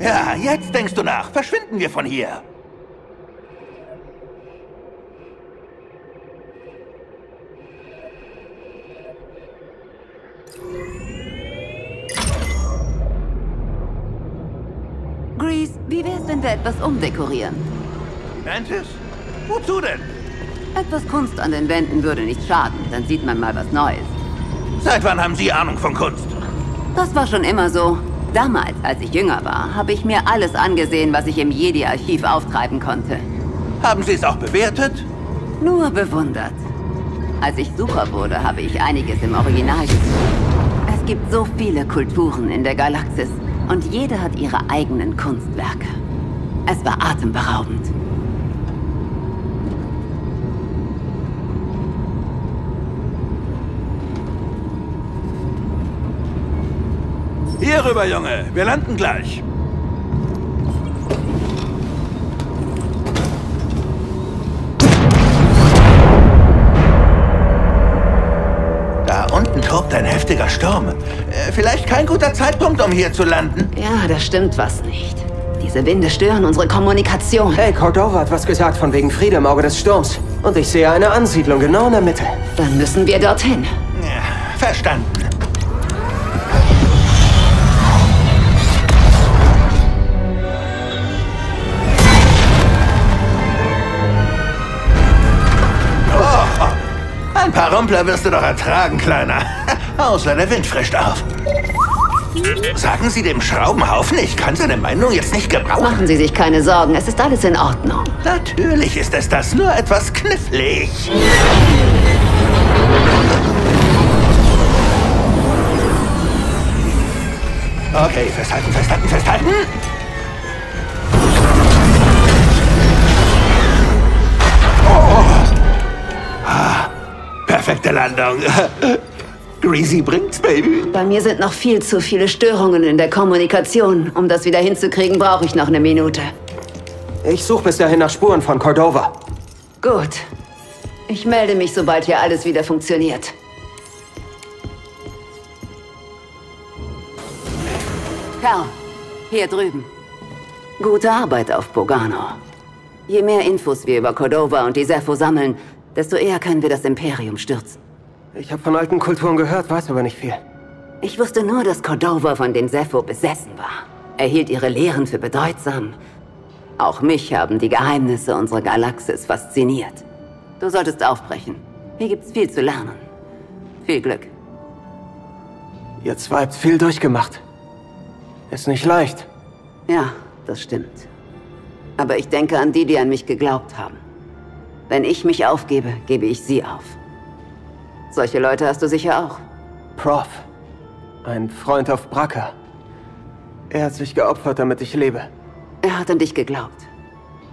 Ja, jetzt denkst du nach. Verschwinden wir von hier. Greez, wie wär's, wenn wir etwas umdekorieren? Mantis? Wozu denn? Etwas Kunst an den Wänden würde nicht schaden. Dann sieht man mal was Neues. Seit wann haben Sie Ahnung von Kunst? Das war schon immer so. Damals, als ich jünger war, habe ich mir alles angesehen, was ich im Jedi-Archiv auftreiben konnte. Haben Sie es auch bewertet? Nur bewundert. Als ich Sucher wurde, habe ich einiges im Original gesucht. Es gibt so viele Kulturen in der Galaxis und jede hat ihre eigenen Kunstwerke. Es war atemberaubend. Hier rüber, Junge. Wir landen gleich. Da unten tobt ein heftiger Sturm. Vielleicht kein guter Zeitpunkt, um hier zu landen. Ja, da stimmt was nicht. Diese Winde stören unsere Kommunikation. Hey, Cordova hat was gesagt von wegen Friede im Auge des Sturms. Und ich sehe eine Ansiedlung genau in der Mitte. Dann müssen wir dorthin. Ja, verstanden. Ein paar Rumpler wirst du doch ertragen, Kleiner. Außer der Wind frischt auf. Sagen Sie dem Schraubenhaufen, ich kann seine Meinung jetzt nicht gebrauchen. Machen Sie sich keine Sorgen, es ist alles in Ordnung. Natürlich ist es das, nur etwas knifflig. Okay, festhalten, festhalten, festhalten. Perfekte Landung. Greasy bringt's, Baby. Bei mir sind noch viel zu viele Störungen in der Kommunikation. Um das wieder hinzukriegen, brauche ich noch eine Minute. Ich suche bis dahin nach Spuren von Cordova. Gut. Ich melde mich, sobald hier alles wieder funktioniert. Karl, hier drüben. Gute Arbeit auf Bogano. Je mehr Infos wir über Cordova und die Zeffo sammeln, desto eher können wir das Imperium stürzen. Ich habe von alten Kulturen gehört, weiß aber nicht viel. Ich wusste nur, dass Cordova von den Zeffo besessen war. Er hielt ihre Lehren für bedeutsam. Auch mich haben die Geheimnisse unserer Galaxis fasziniert. Du solltest aufbrechen. Hier gibt's viel zu lernen. Viel Glück. Ihr zwei habt viel durchgemacht. Ist nicht leicht. Ja, das stimmt. Aber ich denke an die, die an mich geglaubt haben. Wenn ich mich aufgebe, gebe ich sie auf. Solche Leute hast du sicher auch. Prof, ein Freund auf Bracca. Er hat sich geopfert, damit ich lebe. Er hat an dich geglaubt.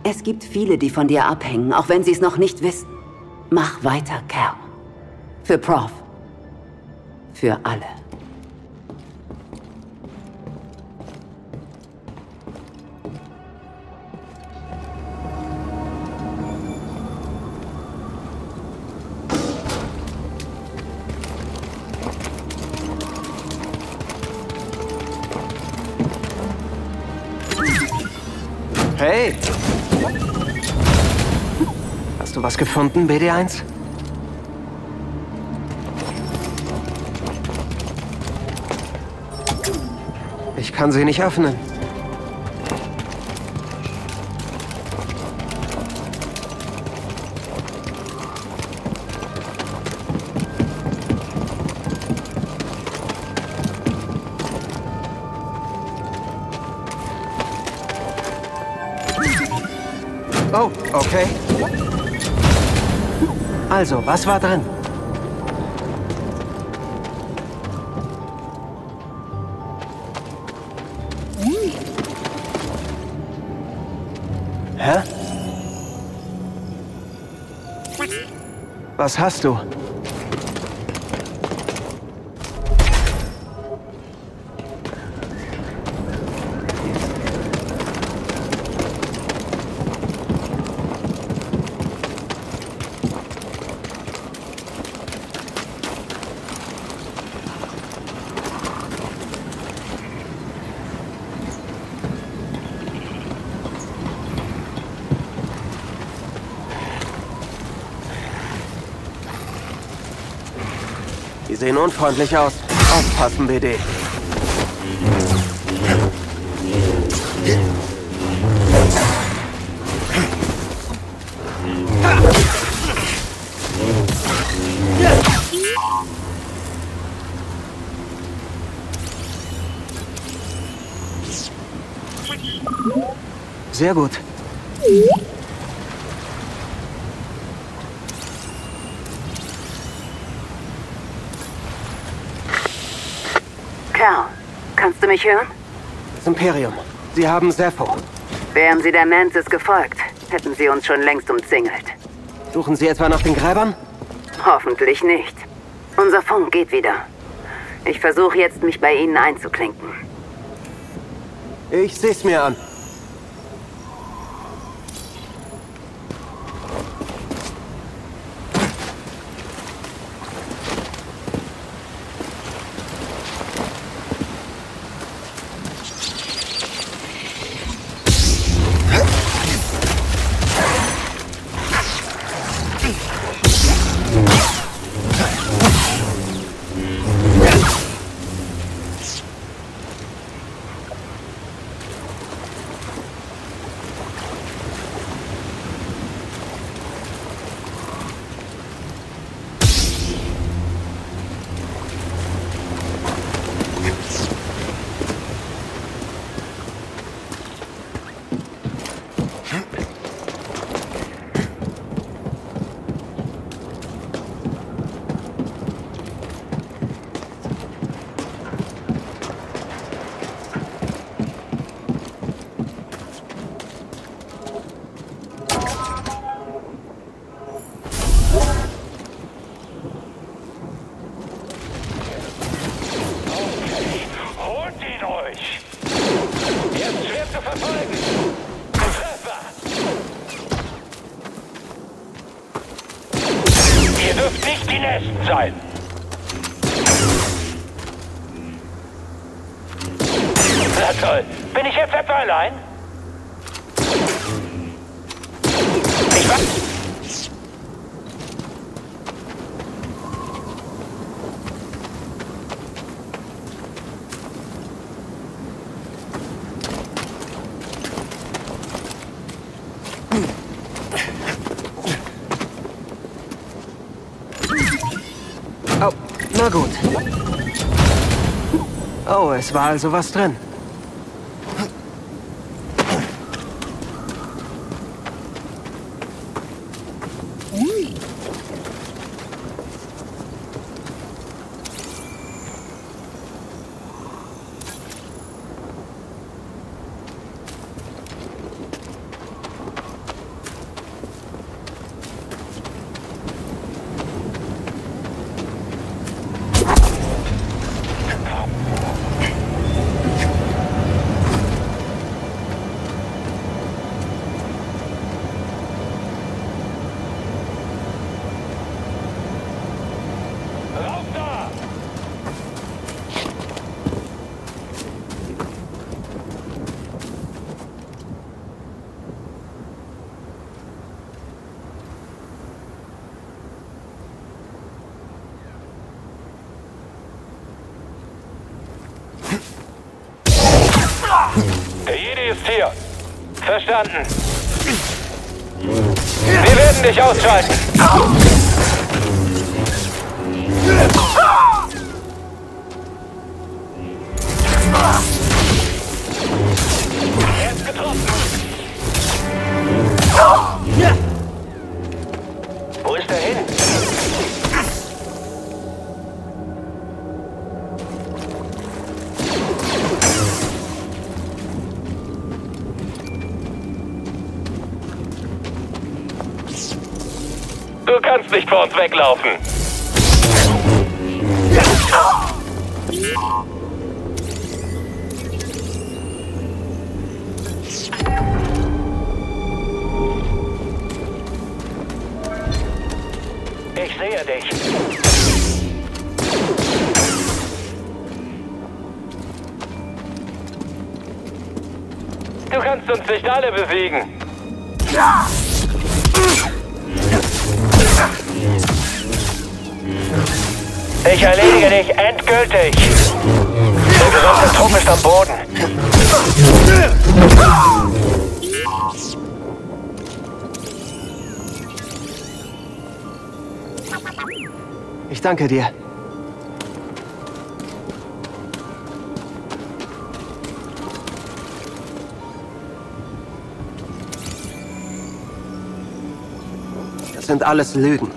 Es gibt viele, die von dir abhängen, auch wenn sie es noch nicht wissen. Mach weiter, Kerl. Für Prof. Für alle. Hey! Hast du was gefunden, BD-1? Ich kann sie nicht öffnen. Oh, okay. Also, was war drin? Hä? Was hast du? Die sehen unfreundlich aus. Aufpassen, BD. Sehr gut. Kerl, kannst du mich hören? Das Imperium. Sie haben Zeffo. Wären Sie der Mantis gefolgt, hätten Sie uns schon längst umzingelt. Suchen Sie etwa nach den Gräbern? Hoffentlich nicht. Unser Funk geht wieder. Ich versuche jetzt, mich bei Ihnen einzuklinken. Ich seh's mir an. Sein. Na toll. Bin ich jetzt etwa allein? Ich weiß. Na gut. Oh, es war also was drin. Verstanden. Wir werden dich ausschalten. Er ist getroffen. Wo ist er hin? Du kannst nicht vor uns weglaufen. Ich sehe dich. Du kannst uns nicht alle besiegen. Ja! Ich erledige dich endgültig. Der gesamte Trupp ist am Boden. Ich danke dir. Das sind alles Lügen.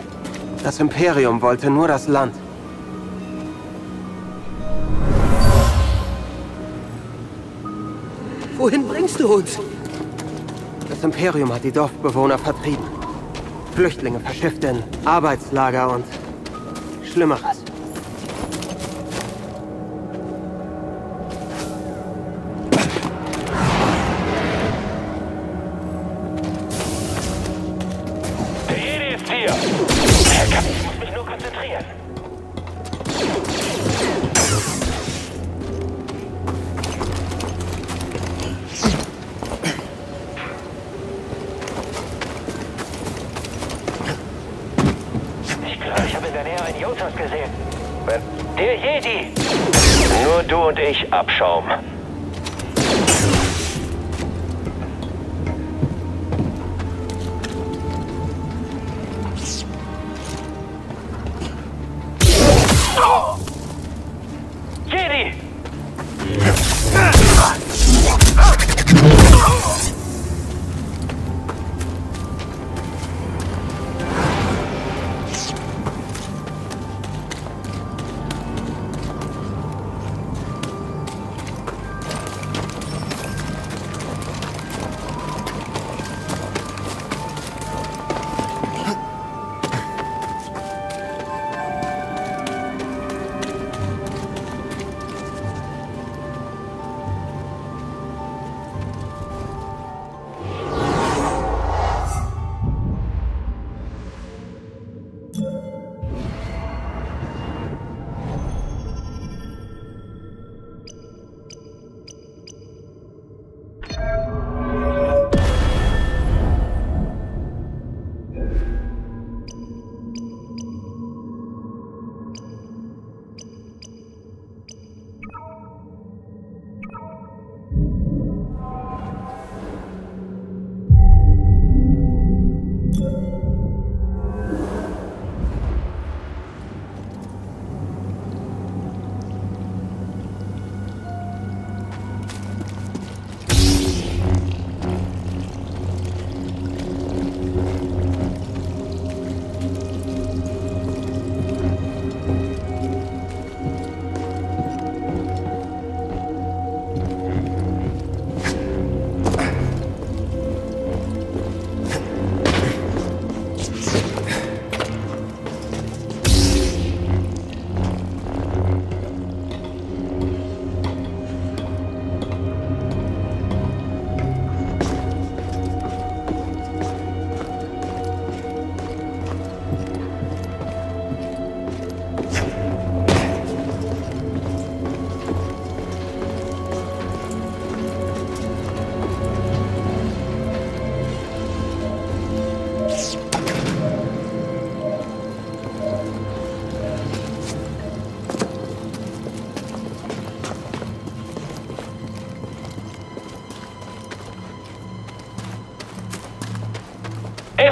Das Imperium wollte nur das Land. Wohin bringst du uns? Das Imperium hat die Dorfbewohner vertrieben. Flüchtlinge verschifft in Arbeitslager und Schlimmeres.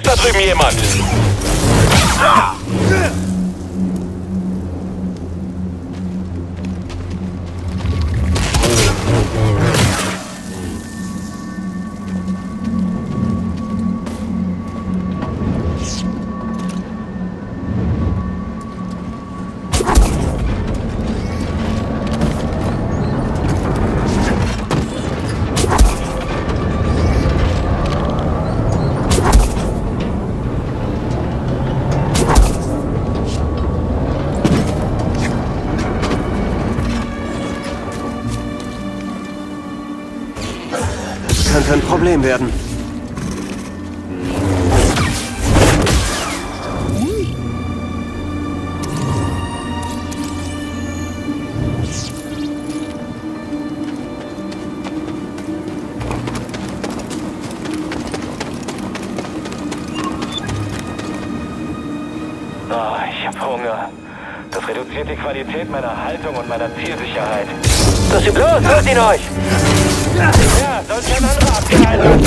Da drüben jemand. Problem werden. Oh, ich hab Hunger. Das Reduziert die Qualität meiner Haltung und meiner Zielsicherheit. Was ist los? Hört ihn euch! Ja, sollte ein anderer abknallen.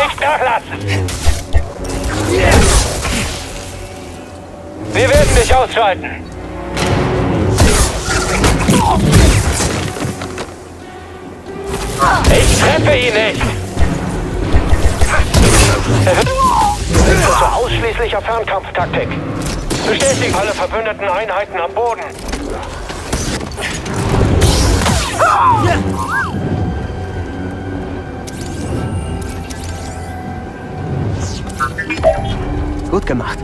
Nicht nachlassen! Wir werden dich ausschalten! Ich treffe ihn nicht! Er wird zur ausschließlicher Fernkampftaktik. Bestätigen alle verbündeten Einheiten am Boden. Gut gemacht.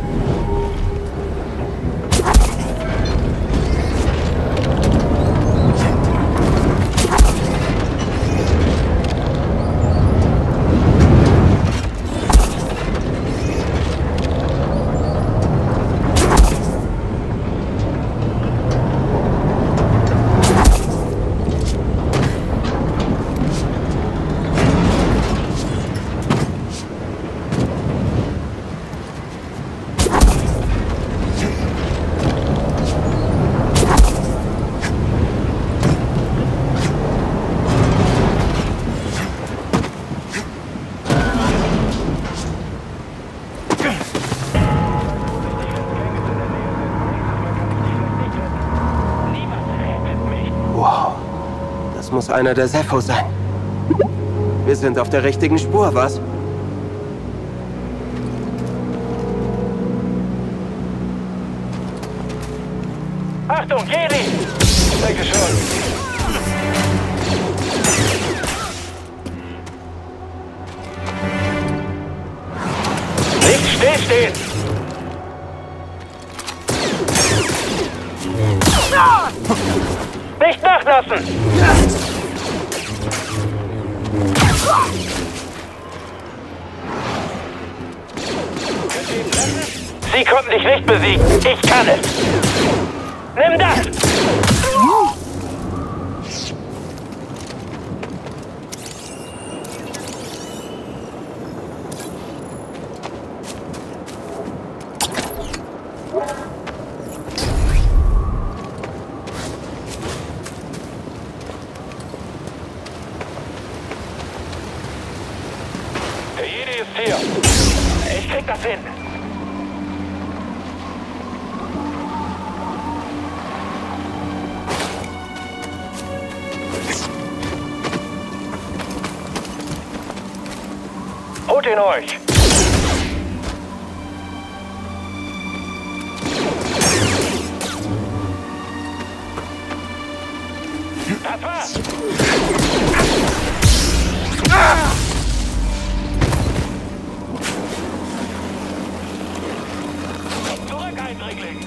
Muss einer der Zeffo sein. Wir sind auf der richtigen Spur, was? Achtung, Jedi! Danke schon. Nicht stillstehen! Nicht nachlassen! Sie konnten dich nicht besiegen. Ich kann es. Nimm das! Der Jedi ist hier. Ich krieg das hin. Holt ihn euch! Das war's! Komm zurück, Eindringling!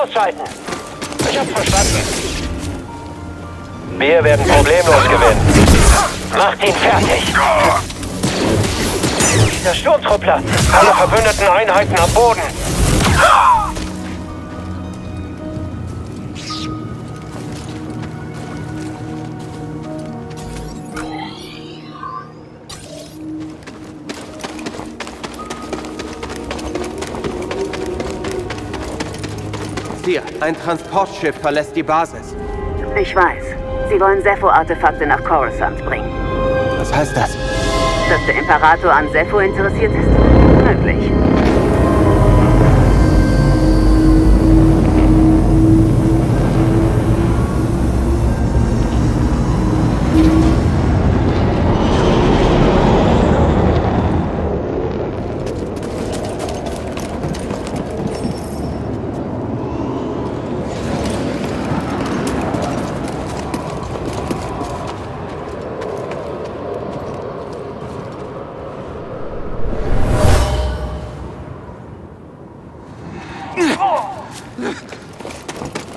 Ausschalten. Ich hab's verstanden. Wir werden problemlos gewinnen. Macht ihn fertig. Dieser Sturmtruppler. Alle verbündeten Einheiten am Boden. Ein Transportschiff verlässt die Basis. Ich weiß. Sie wollen Zeffo-Artefakte nach Coruscant bringen. Was heißt das? Dass der Imperator an Zeffo interessiert ist? Möglich.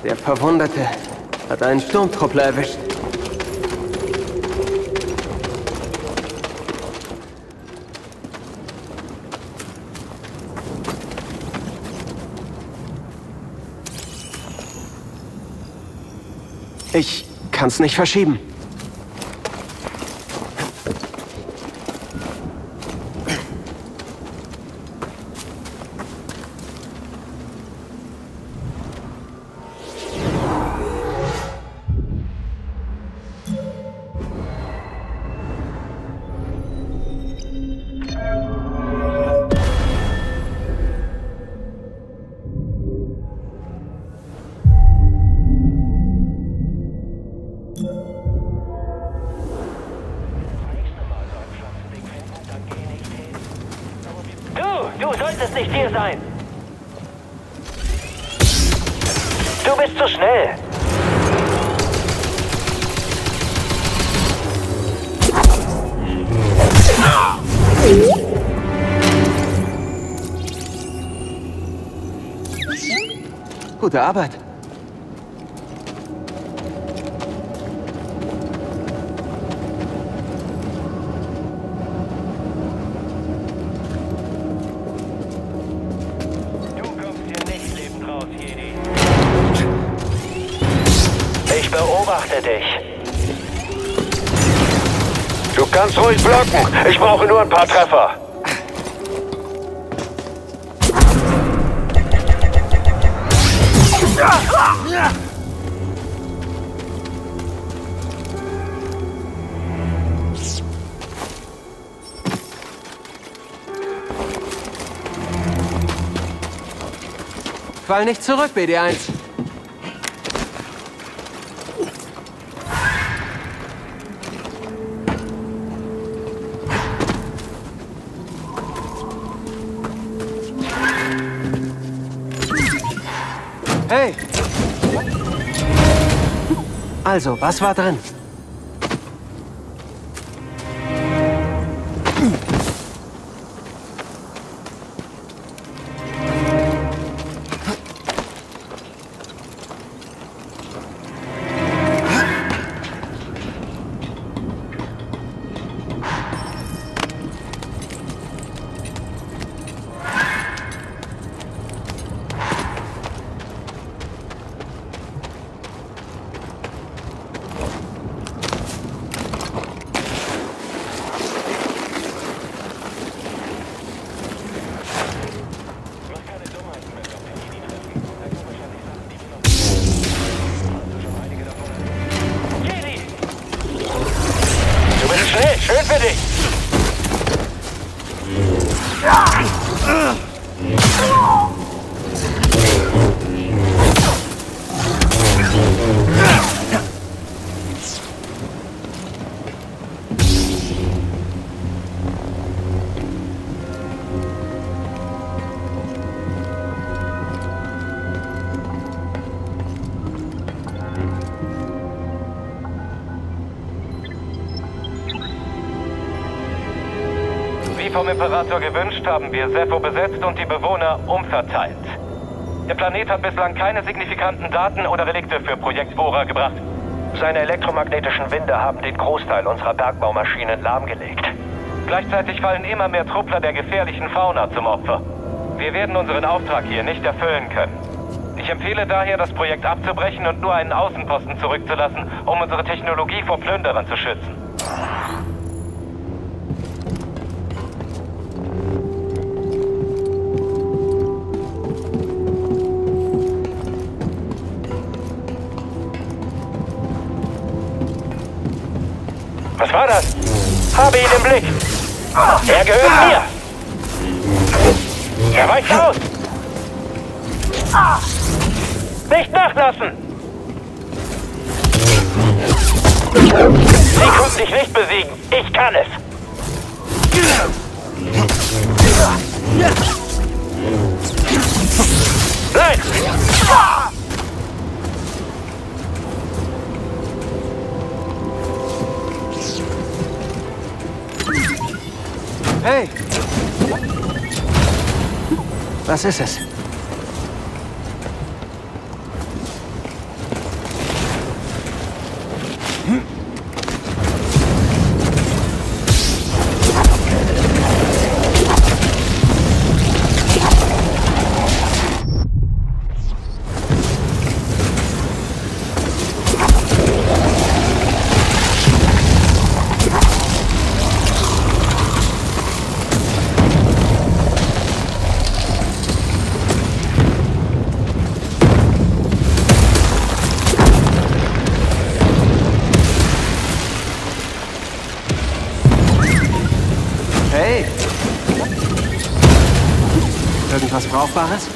Der Verwundete hat einen Sturmtruppler erwischt. Ich kann's nicht verschieben. Gute Arbeit. Du kommst hier nicht lebend raus, Jedi. Ich beobachte dich. Du kannst ruhig blocken. Ich brauche nur ein paar Treffer. Fall nicht zurück, BD-1. Hey! Also, was war drin? Vom Imperator gewünscht, haben wir Zeffo besetzt und die Bewohner umverteilt. Der Planet hat bislang keine signifikanten Daten oder Relikte für Projekt Bora gebracht. Seine elektromagnetischen Winde haben den Großteil unserer Bergbaumaschinen lahmgelegt. Gleichzeitig fallen immer mehr Truppler der gefährlichen Fauna zum Opfer. Wir werden unseren Auftrag hier nicht erfüllen können. Ich empfehle daher, das Projekt abzubrechen und nur einen Außenposten zurückzulassen, um unsere Technologie vor Plünderern zu schützen. Was war das? Habe ihn im Blick. Er gehört mir. Er weicht aus. Nicht nachlassen. Sie konnten dich nicht besiegen. Ich kann es. Nein! Hey! Was ist es? Hey! Irgendwas Brauchbares?